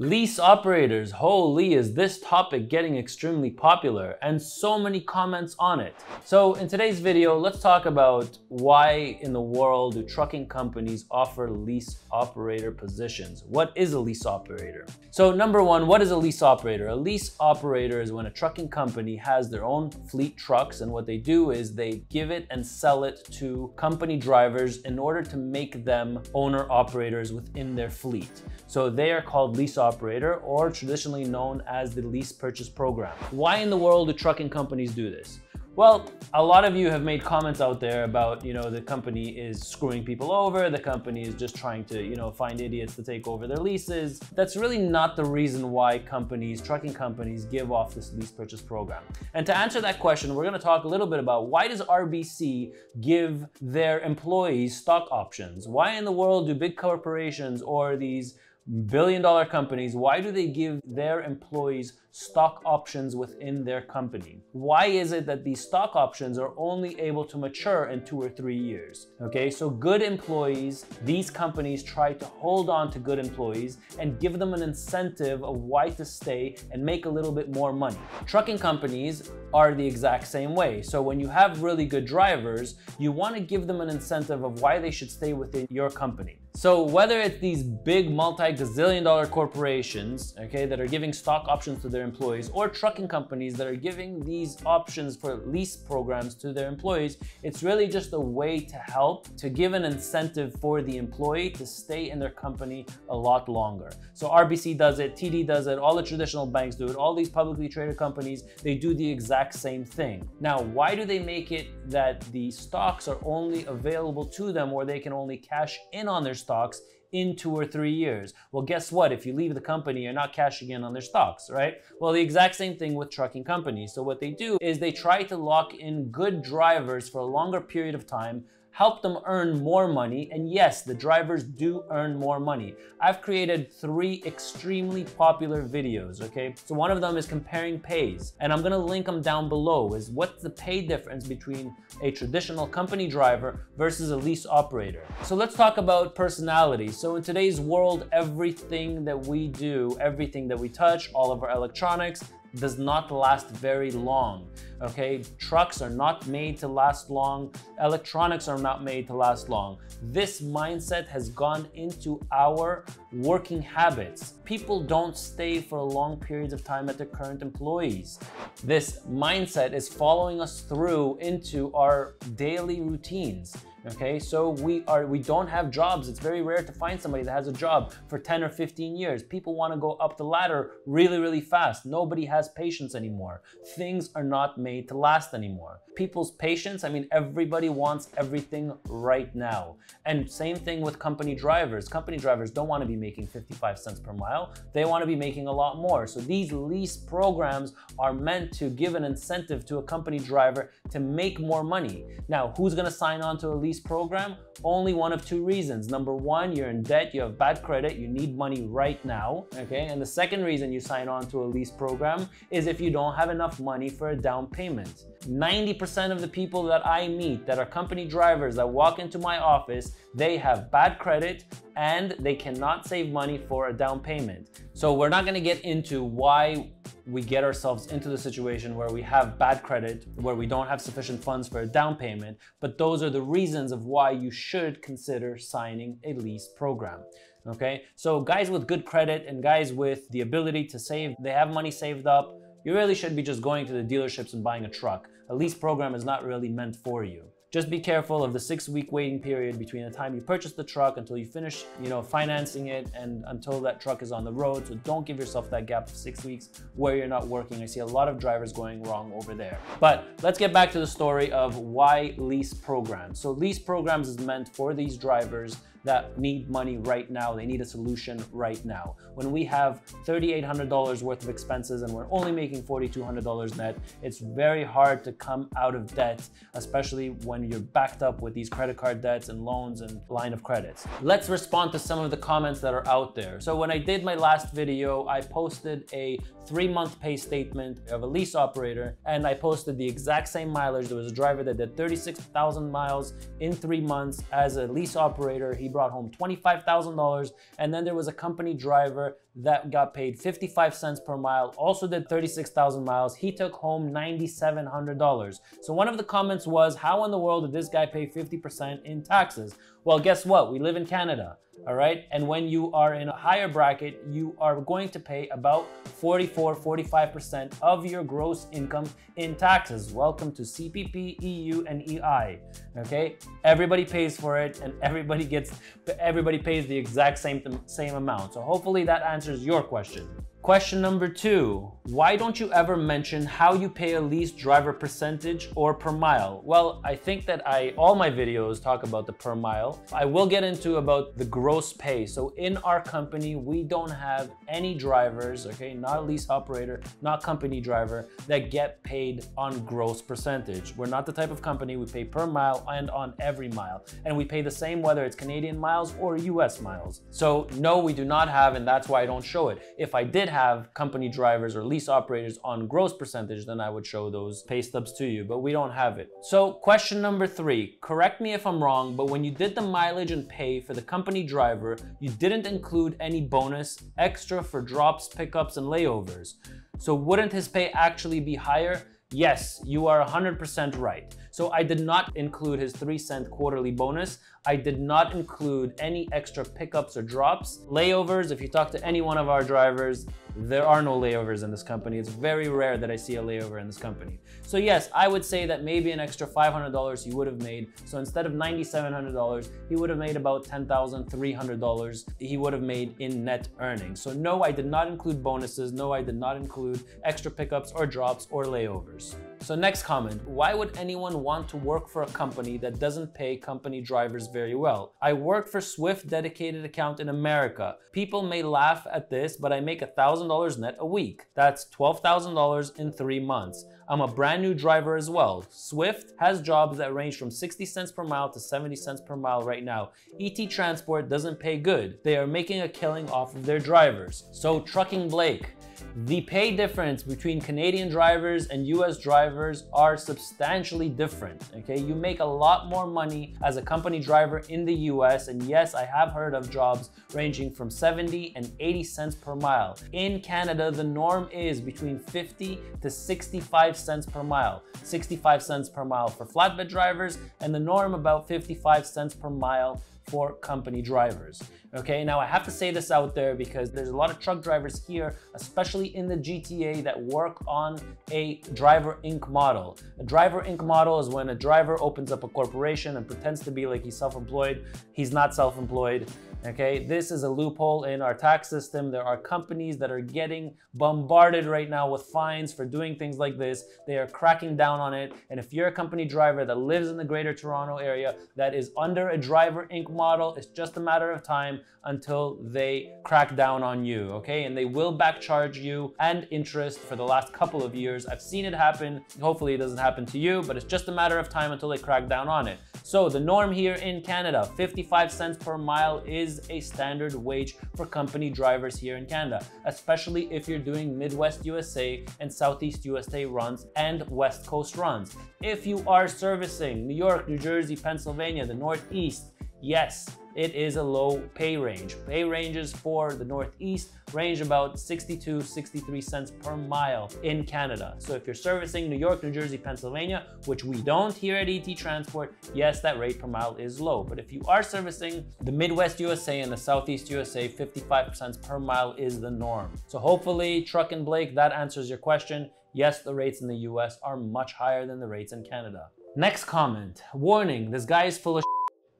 Lease operators, holy is this topic getting extremely popular and so many comments on it. So in today's video, let's talk about why in the world do trucking companies offer lease operator positions? What is a lease operator? So number one, what is a lease operator? A lease operator is when a trucking company has their own fleet trucks, and what they do is they give it and sell it to company drivers in order to make them owner operators within their fleet. So they are called lease operators. Or traditionally known as the lease purchase program. Why in the world do trucking companies do this? Well, a lot of you have made comments out there about, the company is screwing people over, the company is just trying to, find idiots to take over their leases. That's really not the reason why trucking companies give off this lease purchase program. And to answer that question, we're going to talk a little bit about why does RBC give their employees stock options? Why in the world do big corporations or these billion-dollar companies, why do they give their employees stock options within their company? Why is it that these stock options are only able to mature in 2 or 3 years? Okay, so good employees, these companies try to hold on to good employees and give them an incentive of why to stay and make a little bit more money. Trucking companies are the exact same way. So when you have really good drivers, you want to give them an incentive of why they should stay within your company. So whether it's these big multi-gazillion-dollar corporations, okay, that are giving stock options to their employees, or trucking companies that are giving these options for lease programs to their employees, it's really just a way to help to give an incentive for the employee to stay in their company a lot longer. So RBC does it, TD does it, all the traditional banks do it, all these publicly traded companies, they do the exact same thing. Now, why do they make it that the stocks are only available to them, or they can only cash in on their stocks in 2 or 3 years? Well, guess what? If you leave the company, you're not cashing in on their stocks, right? Well, the exact same thing with trucking companies. So what they do is they try to lock in good drivers for a longer period of time, help them earn more money. And yes, the drivers do earn more money. I've created 3 extremely popular videos, okay? So one of them is comparing pays, and I'm gonna link them down below, is what's the pay difference between a traditional company driver versus a lease operator. So let's talk about personality. So in today's world, everything that we do, everything that we touch, all of our electronics, does not last very long, okay? Trucks are not made to last long. Electronics are not made to last long. This mindset has gone into our working habits. People don't stay for long periods of time at their current employees. This mindset is following us through into our daily routines. Okay, so we don't have jobs. It's very rare to find somebody that has a job for 10 or 15 years. People want to go up the ladder really, really fast. Nobody has patience anymore. Things are not made to last anymore. People's patience, I mean, everybody wants everything right now. And same thing with company drivers. Company drivers don't want to be making 55 cents per mile. They want to be making a lot more. So these lease programs are meant to give an incentive to a company driver to make more money. Now, who's going to sign on to a lease program? Only one of 2 reasons. Number one, you're in debt, you have bad credit, you need money right now, okay? And the second reason you sign on to a lease program is if you don't have enough money for a down payment. 90% of the people that I meet that are company drivers that walk into my office, they have bad credit and they cannot save money for a down payment. So we're not going to get into why we get ourselves into the situation where we have bad credit, where we don't have sufficient funds for a down payment, but those are the reasons of why you should consider signing a lease program. Okay, so guys with good credit and guys with the ability to save, they have money saved up, you really should be just going to the dealerships and buying a truck. A lease program is not really meant for you. Just be careful of the 6-week waiting period between the time you purchase the truck until you finish, financing it and until that truck is on the road. So don't give yourself that gap of 6 weeks where you're not working. I see a lot of drivers going wrong over there. But let's get back to the story of why lease programs. So lease programs is meant for these drivers that need money right now. They need a solution right now. When we have $3,800 worth of expenses and we're only making $4,200 net, it's very hard to come out of debt, especially when you're backed up with these credit card debts and loans and line of credits. Let's respond to some of the comments that are out there. So when I did my last video, I posted a 3-month pay statement of a lease operator, and I posted the exact same mileage. There was a driver that did 36,000 miles in 3 months as a lease operator. He brought home $25,000, and then there was a company driver that got paid 55 cents per mile, also did 36,000 miles. He took home $9,700. So one of the comments was, how in the world did this guy pay 50% in taxes? Well, guess what? We live in Canada, all right? And when you are in a higher bracket, you are going to pay about 45% of your gross income in taxes. Welcome to CPP, EU, and EI, okay? Everybody pays for it and everybody pays the exact same amount. So hopefully that answers your question. Question number two, why don't you ever mention how you pay a lease driver percentage or per mile? Well, I think that all my videos talk about the per mile. I will get into about the gross pay. So in our company, we don't have any drivers, okay, not a lease operator, not company driver, that get paid on gross percentage. We're not the type of company. We pay per mile and on every mile. And we pay the same whether it's Canadian miles or US miles. So no, we do not have, and that's why I don't show it. If I did have company drivers or lease operators on gross percentage, then I would show those pay stubs to you, but we don't have it. So question number three, correct me if I'm wrong, but when you did the mileage and pay for the company driver, you didn't include any bonus extra for drops, pickups, and layovers. So wouldn't his pay actually be higher? Yes, you are 100% right. So I did not include his 3-cent quarterly bonus. I did not include any extra pickups or drops. Layovers, if you talk to any one of our drivers, there are no layovers in this company. It's very rare that I see a layover in this company. So yes, I would say that maybe an extra $500 he would have made. So instead of $9,700, he would have made about $10,300 he would have made in net earnings. So no, I did not include bonuses. No, I did not include extra pickups or drops or layovers. So next comment, why would anyone want to work for a company that doesn't pay company drivers very well? I work for Swift dedicated account in America. People may laugh at this, but I make $1,000 net a week. That's $12,000 in 3 months. I'm a brand new driver as well. Swift has jobs that range from 60 cents per mile to 70 cents per mile right now. ET Transport doesn't pay good. They are making a killing off of their drivers. So Trucking Blake, the pay difference between Canadian drivers and US drivers are substantially different, okay? You make a lot more money as a company driver in the US, and yes, I have heard of jobs ranging from 70 and 80 cents per mile. In Canada, the norm is between 50 to 65 cents per mile. 65 cents per mile for flatbed drivers, and the norm about 55 cents per mile for company drivers. Okay, now I have to say this out there because there's a lot of truck drivers here, especially in the GTA, that work on a Driver Inc. model. A Driver Inc. model is when a driver opens up a corporation and pretends to be like he's self-employed. He's not self-employed. Okay, this is a loophole in our tax system. There are companies that are getting bombarded right now with fines for doing things like this. They are cracking down on it. And if you're a company driver that lives in the Greater Toronto Area that is under a Driver Inc. model, it's just a matter of time until they crack down on you, okay? And they will backcharge you and interest for the last couple of years. I've seen it happen. Hopefully it doesn't happen to you, but it's just a matter of time until they crack down on it. So the norm here in Canada, 55 cents per mile is a standard wage for company drivers here in Canada, especially if you're doing Midwest USA and Southeast USA runs and West Coast runs. If you are servicing New York, New Jersey, Pennsylvania, the Northeast, yes, it is a low pay range. Pay ranges for the Northeast range about 62, 63 cents per mile in Canada. So if you're servicing New York, New Jersey, Pennsylvania, which we don't here at ET Transport, yes, that rate per mile is low. But if you are servicing the Midwest USA and the Southeast USA, 55 cents per mile is the norm. So hopefully, Truck and Blake, that answers your question. Yes, the rates in the US are much higher than the rates in Canada. Next comment, warning, this guy is full of shit.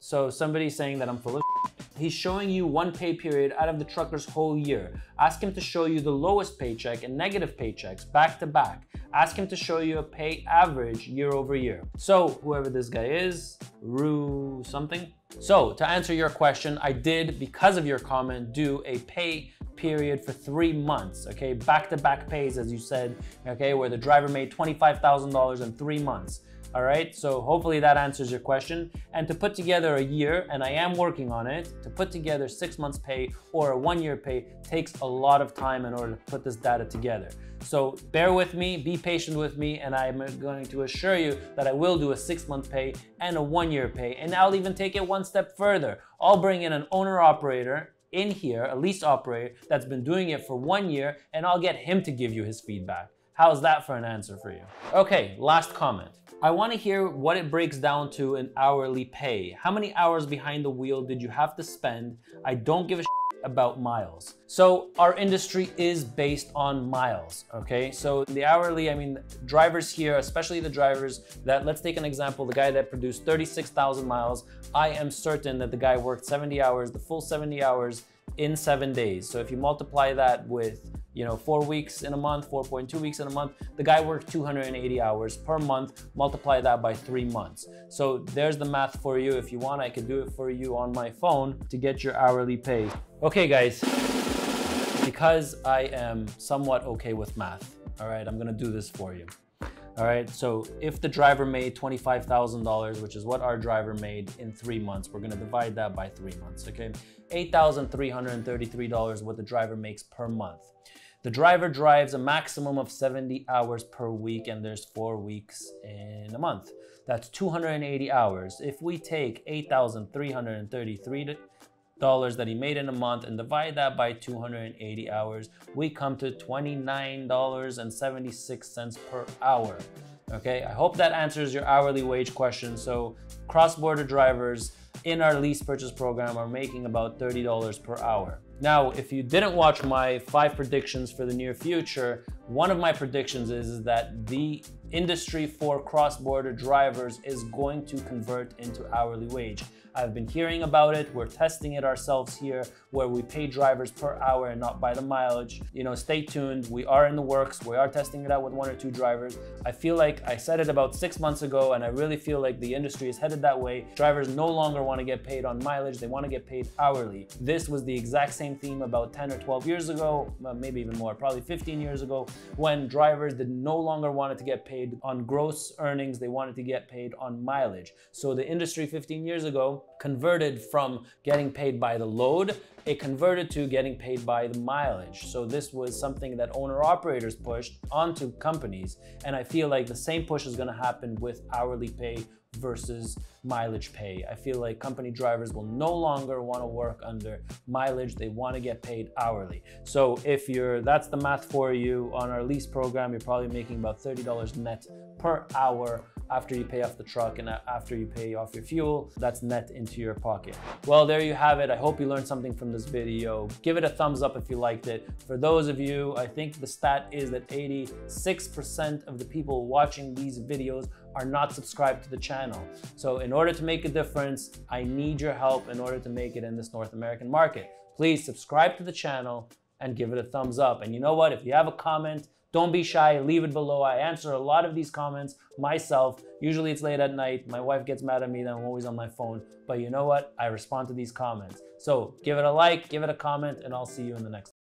So somebody's saying that I'm full of shit. He's showing you one pay period out of the trucker's whole year. Ask him to show you the lowest paycheck and negative paychecks back to back. Ask him to show you a pay average year over year. So whoever this guy is, Rue something. So to answer your question, I did, because of your comment, do a pay period for 3 months, okay? Back-to-back pays, as you said, okay? Where the driver made $25,000 in 3 months. All right, so hopefully that answers your question. And to put together a year, and I am working on it, to put together 6 months pay or a 1 year pay takes a lot of time in order to put this data together. So bear with me, be patient with me, and I'm going to assure you that I will do a 6 month pay and a 1 year pay. And I'll even take it one step further. I'll bring in an owner operator in here, a lease operator that's been doing it for 1 year, and I'll get him to give you his feedback. How's that for an answer for you? Okay, last comment. I want to hear what it breaks down to in hourly pay. How many hours behind the wheel did you have to spend? I don't give a shit about miles. So our industry is based on miles, okay? So the hourly, I mean, drivers here, especially the drivers that, let's take an example, the guy that produced 36,000 miles, I am certain that the guy worked 70 hours, the full 70 hours in 7 days. So if you multiply that with, you know, 4 weeks in a month, 4.2 weeks in a month, the guy worked 280 hours per month, multiply that by 3 months. So there's the math for you. If you want, I could do it for you on my phone to get your hourly pay. Okay guys, because I am somewhat okay with math, all right, I'm gonna do this for you. All right, so if the driver made $25,000, which is what our driver made in 3 months, we're gonna divide that by 3 months, okay? $8,333, what the driver makes per month. The driver drives a maximum of 70 hours per week, and there's 4 weeks in a month. That's 280 hours. If we take $8,333 that he made in a month and divide that by 280 hours, we come to $29.76 per hour. Okay, I hope that answers your hourly wage question. So cross-border drivers in our lease purchase program are making about $30 per hour. Now, if you didn't watch my 5 predictions for the near future, one of my predictions is that the industry for cross-border drivers is going to convert into hourly wage. I've been hearing about it. We're testing it ourselves here, where we pay drivers per hour and not by the mileage. You know, stay tuned. We are in the works. We are testing it out with 1 or 2 drivers. I feel like I said it about 6 months ago, and I really feel like the industry is headed that way. Drivers no longer want to get paid on mileage. They want to get paid hourly. This was the exact same theme about 10 or 12 years ago, maybe even more, probably 15 years ago, when drivers did no longer wanted to get paid on gross earnings. They wanted to get paid on mileage. So the industry 15 years ago converted from getting paid by the load, it converted to getting paid by the mileage. So this was something that owner-operators pushed onto companies. And I feel like the same push is gonna happen with hourly pay versus mileage pay. I feel like company drivers will no longer want to work under mileage. They want to get paid hourly. So if you're, that's the math for you. On our lease program, you're probably making about $30 net per hour after you pay off the truck and after you pay off your fuel. That's net into your pocket. Well, there you have it. I hope you learned something from this video. Give it a thumbs up if you liked it. For those of you, I think the stat is that 86% of the people watching these videos are not subscribed to the channel. So in order to make a difference, I need your help in order to make it in this North American market. Please subscribe to the channel and give it a thumbs up. And you know what? If you have a comment, don't be shy, leave it below. I answer a lot of these comments myself. Usually it's late at night. My wife gets mad at me that I'm always on my phone. But you know what? I respond to these comments. So give it a like, give it a comment, and I'll see you in the next one.